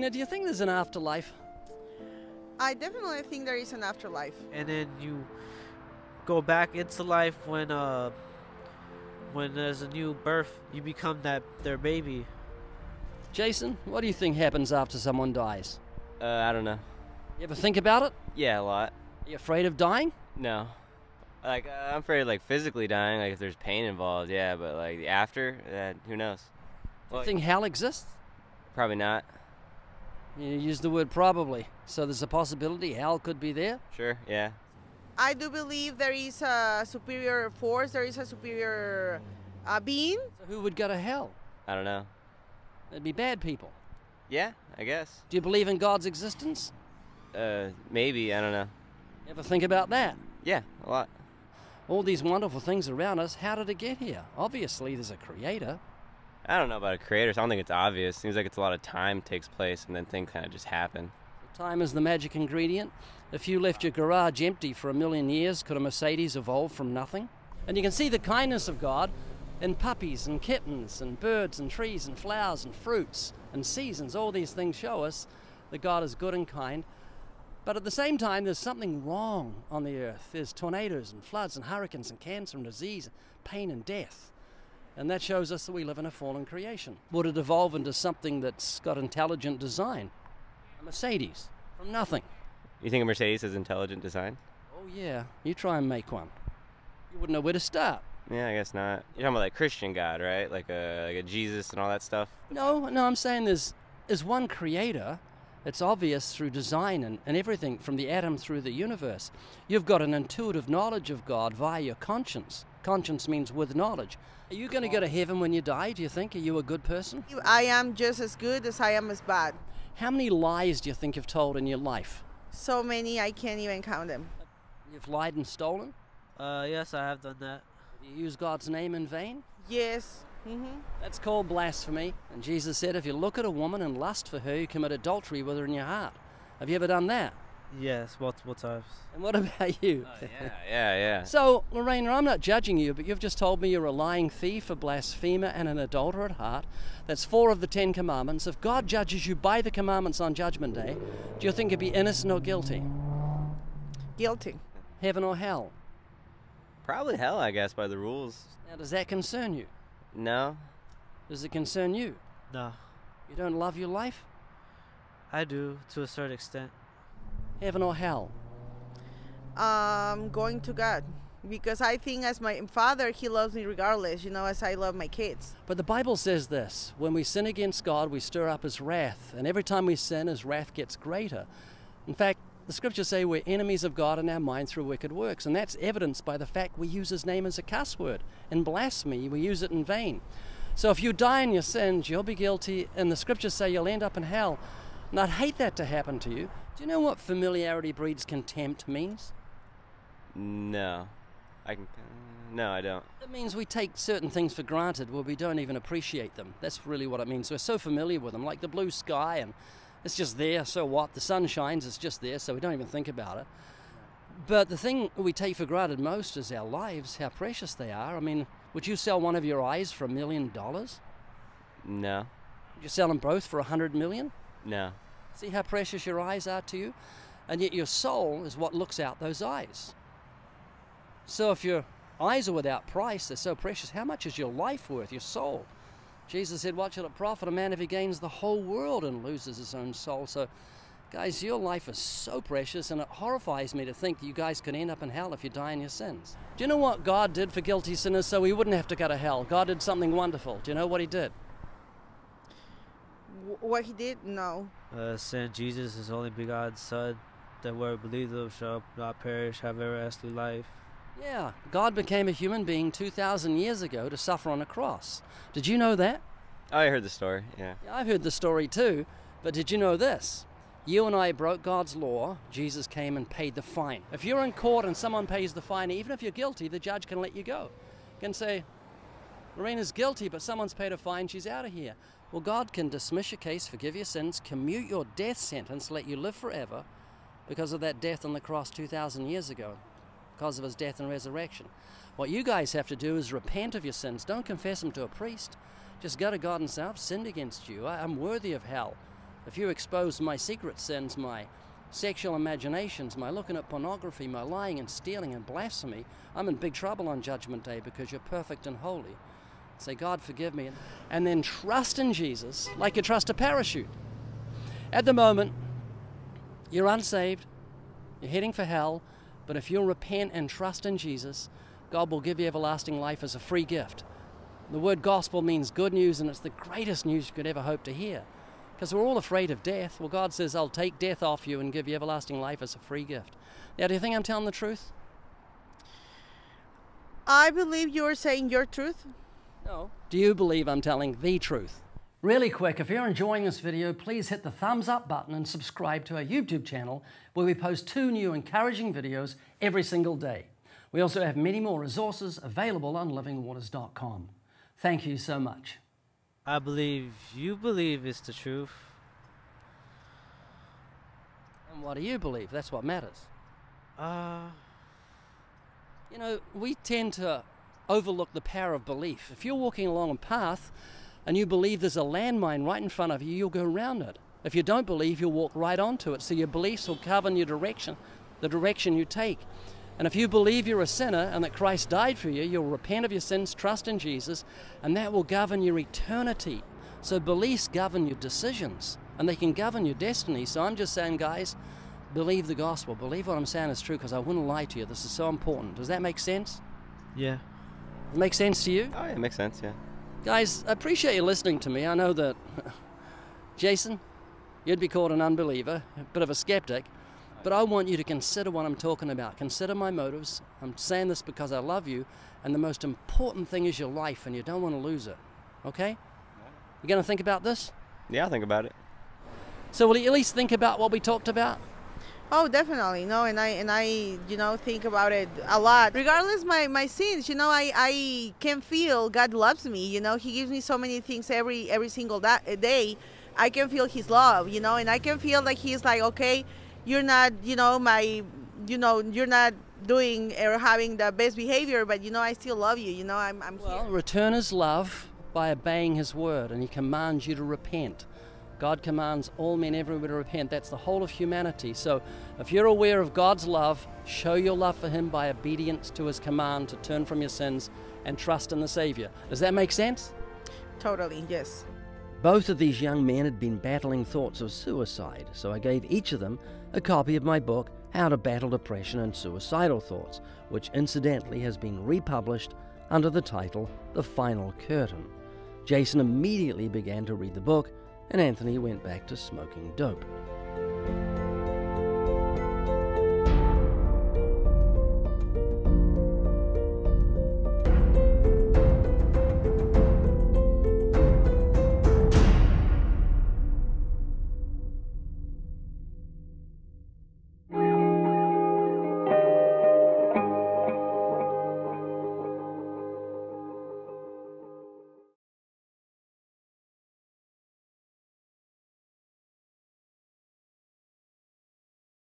Lorena, do you think there's an afterlife? I definitely think there is an afterlife. And then you go back into life when there's a new birth, you become their baby. Jason, what do you think happens after someone dies? I don't know. You ever think about it? Yeah, a lot. Are you afraid of dying? No. Like, I'm afraid of, like, physically dying, like, if there's pain involved, yeah, but, like, after, who knows? Well, do you think hell exists? Probably not. You used the word probably, so there's a possibility hell could be there? Sure, yeah. I do believe there is a superior force, there is a superior being. So who would go to hell? I don't know. It'd be bad people. Yeah, I guess. Do you believe in God's existence? Maybe, I don't know. Ever think about that? Yeah, a lot. All these wonderful things around us, how did it get here? Obviously, there's a creator. I don't know about a creator, so I don't think it's obvious. Seems like it's a lot of time takes place, and then things kind of just happen. Time is the magic ingredient. If you left your garage empty for 1,000,000 years, could a Mercedes evolve from nothing? And you can see the kindness of God in puppies and kittens and birds and trees and flowers and fruits and seasons. All these things show us that God is good and kind. But at the same time, there's something wrong on the earth. There's tornadoes and floods and hurricanes and cancer and disease, pain and death. And that shows us that we live in a fallen creation. Would it evolve into something that's got intelligent design? A Mercedes, from nothing. You think a Mercedes has intelligent design? Oh yeah, you try and make one. You wouldn't know where to start. Yeah, I guess not. You're talking about like Christian God, right? Like a Jesus and all that stuff? No, I'm saying there's one creator. It's obvious through design and everything, from the atom through the universe. You've got an intuitive knowledge of God via your conscience. Conscience means with knowledge. Are you going to go to heaven when you die, do you think? Are you a good person? I am just as good as I am as bad. How many lies do you think you've told in your life? So many, I can't even count them. You've lied and stolen? Yes, I have done that. Have you used God's name in vain? Yes. That's called blasphemy. And Jesus said, if you look at a woman and lust for her, you commit adultery with her in your heart. Have you ever done that? Yes, multiple times. And what about you? Yeah. So, Lorena, I'm not judging you, but you've just told me you're a lying thief, a blasphemer, and an adulterer at heart. That's 4 of the 10 commandments. If God judges you by the commandments on Judgment Day, do you think you'd be innocent or guilty? Guilty. Heaven or hell? Probably hell, I guess, by the rules. Now, does that concern you? No. Does it concern you? No. You don't love your life? I do, to a certain extent. Heaven or hell? Going to God. Because I think as my father, he loves me regardless, you know, as I love my kids. But the Bible says this, when we sin against God, we stir up his wrath. And every time we sin, his wrath gets greater. In fact, the scriptures say we're enemies of God in our mind through wicked works, and that's evidenced by the fact we use his name as a cuss word. In blasphemy, we use it in vain. So if you die in your sins, you'll be guilty, and the scriptures say you'll end up in hell. And I'd hate that to happen to you. Do you know what familiarity breeds contempt means? No. No, I don't. It means we take certain things for granted where we don't even appreciate them. That's really what it means. We're so familiar with them, like the blue sky, and it's just there, so what? The sun shines, it's just there, so we don't even think about it. But the thing we take for granted most is our lives, how precious they are. I mean, would you sell one of your eyes for $1 million? No. Would you sell them both for $100 million? No. See how precious your eyes are to you? And yet your soul is what looks out those eyes. So if your eyes are without price, they're so precious, how much is your life worth, your soul? Jesus said, what shall it profit a man if he gains the whole world and loses his own soul? So, guys, your life is so precious, and it horrifies me to think that you guys could end up in hell if you die in your sins. Do you know what God did for guilty sinners so we wouldn't have to go to hell? God did something wonderful. Do you know what he did? What he did? No. Sent Jesus, his only begotten Son, that whoever believes him shall not perish, have everlasting life. Yeah, God became a human being 2,000 years ago to suffer on a cross. Did you know that? Oh, I heard the story, yeah. I've heard the story too, but did you know this? You and I broke God's law. Jesus came and paid the fine. If you're in court and someone pays the fine, even if you're guilty, the judge can let you go. You can say, Lorena's guilty, but someone's paid a fine, she's out of here. Well, God can dismiss your case, forgive your sins, commute your death sentence, let you live forever because of that death on the cross 2,000 years ago. Because of his death and resurrection. What you guys have to do is repent of your sins. Don't confess them to a priest. Just go to God and say, I've sinned against you. I'm worthy of hell. If you expose my secret sins, my sexual imaginations, my looking at pornography, my lying and stealing and blasphemy, I'm in big trouble on Judgment Day because you're perfect and holy. Say, God, forgive me. And then trust in Jesus like you trust a parachute. At the moment, you're unsaved, you're heading for hell, but if you'll repent and trust in Jesus, God will give you everlasting life as a free gift. The word gospel means good news, and it's the greatest news you could ever hope to hear. Because we're all afraid of death. Well, God says, I'll take death off you and give you everlasting life as a free gift. Now, do you think I'm telling the truth? I believe you're saying your truth. No. Do you believe I'm telling the truth? Really quick, if you're enjoying this video, please hit the thumbs up button and subscribe to our YouTube channel, where we post 2 new encouraging videos every single day. We also have many more resources available on livingwaters.com. Thank you so much. I believe you believe it's the truth. And what do you believe? That's what matters. You know, we tend to overlook the power of belief. If you're walking along a path and you believe there's a landmine right in front of you, you'll go around it. If you don't believe, you'll walk right onto it. So your beliefs will govern your direction, the direction you take. And if you believe you're a sinner and that Christ died for you, you'll repent of your sins, trust in Jesus, and that will govern your eternity. So beliefs govern your decisions, and they can govern your destiny. So I'm just saying, guys, believe the gospel. Believe what I'm saying is true, because I wouldn't lie to you. This is so important. Does that make sense? Yeah. It makes sense to you? Oh, yeah, it makes sense, yeah. Guys, I appreciate you listening to me. I know that, Jason, you'd be called an unbeliever, a bit of a skeptic. But I want you to consider what I'm talking about. Consider my motives. I'm saying this because I love you, and the most important thing is your life, and you don't want to lose it. Okay? You gonna think about this? Yeah, I'll think about it. So will you at least think about what we talked about? Oh, definitely. No, and I, you know, think about it a lot. Regardless my sins, you know, I can feel God loves me. You know, He gives me so many things every single day. I can feel His love. You know, and I can feel like He's like, okay, you're not, you know, you're not doing or having the best behavior, but, you know, I still love you. You know, I'm here. Well, return His love by obeying His word, and He commands you to repent. God commands all men everywhere to repent. That's the whole of humanity. So if you're aware of God's love, show your love for Him by obedience to His command to turn from your sins and trust in the Savior. Does that make sense? Totally, yes. Both of these young men had been battling thoughts of suicide, so I gave each of them a copy of my book, How to Battle Depression and Suicidal Thoughts, which incidentally has been republished under the title, The Final Curtain. Jason immediately began to read the book, and Anthony went back to smoking dope.